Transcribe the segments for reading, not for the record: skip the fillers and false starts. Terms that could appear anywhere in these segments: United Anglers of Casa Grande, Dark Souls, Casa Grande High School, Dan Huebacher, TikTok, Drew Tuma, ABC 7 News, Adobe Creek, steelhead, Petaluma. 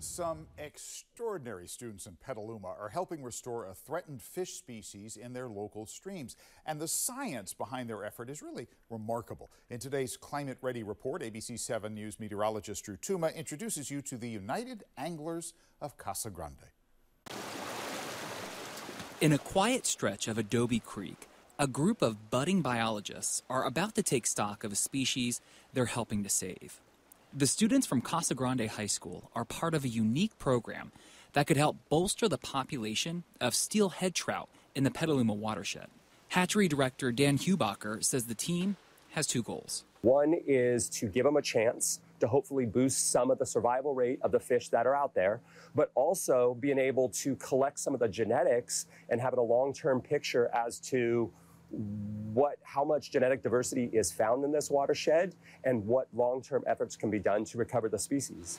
Some extraordinary students in Petaluma are helping restore a threatened fish species in their local streams, and the science behind their effort is really remarkable. In today's Climate Ready report, ABC 7 News meteorologist Drew Tuma introduces you to the United Anglers of Casa Grande. In a quiet stretch of Adobe Creek, a group of budding biologists are about to take stock of a species they're helping to save. The students from Casa Grande High School are part of a unique program that could help bolster the population of steelhead trout in the Petaluma watershed. Hatchery director Dan Huebacher says the team has two goals. One is to give them a chance to hopefully boost some of the survival rate of the fish that are out there, but also being able to collect some of the genetics and having a long-term picture as to how much genetic diversity is found in this watershed and what long-term efforts can be done to recover the species.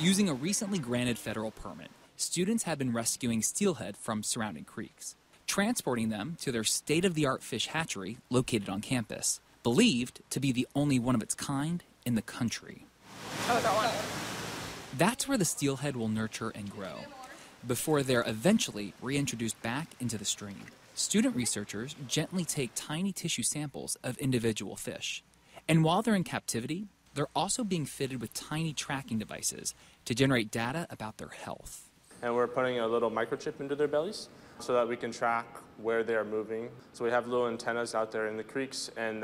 Using a recently granted federal permit, students have been rescuing steelhead from surrounding creeks, transporting them to their state-of-the-art fish hatchery located on campus, believed to be the only one of its kind in the country. Oh, that one. That's where the steelhead will nurture and grow before they're eventually reintroduced back into the stream. Student researchers gently take tiny tissue samples of individual fish. And while they're in captivity, they're also being fitted with tiny tracking devices to generate data about their health. And we're putting a little microchip into their bellies so that we can track where they are moving. So we have little antennas out there in the creeks, and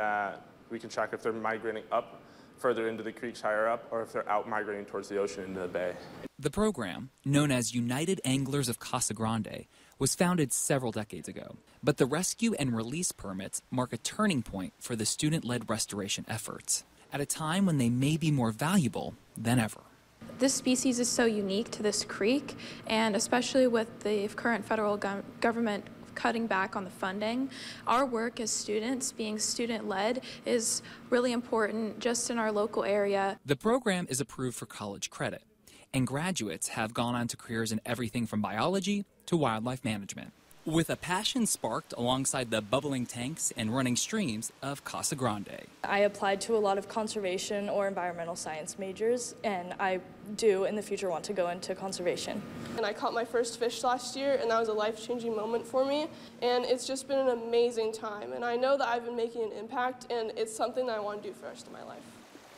we can track if they're migrating up further into the creeks higher up, or if they're out migrating towards the ocean into the bay. The program, known as United Anglers of Casa Grande, was founded several decades ago, but the rescue and release permits mark a turning point for the student-led restoration efforts at a time when they may be more valuable than ever. This species is so unique to this creek, and especially with the current federal government cutting back on the funding, our work as students, being student-led, is really important just in our local area. The program is approved for college credit, and graduates have gone on to careers in everything from biology to wildlife management, with a passion sparked alongside the bubbling tanks and running streams of Casa Grande. I applied to a lot of conservation or environmental science majors, and I do in the future want to go into conservation. And I caught my first fish last year, and that was a life-changing moment for me, and it's just been an amazing time, and I know that I've been making an impact, and it's something that I want to do for the rest of my life.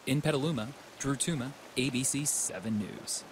In Petaluma, Drew Tuma, ABC 7 News.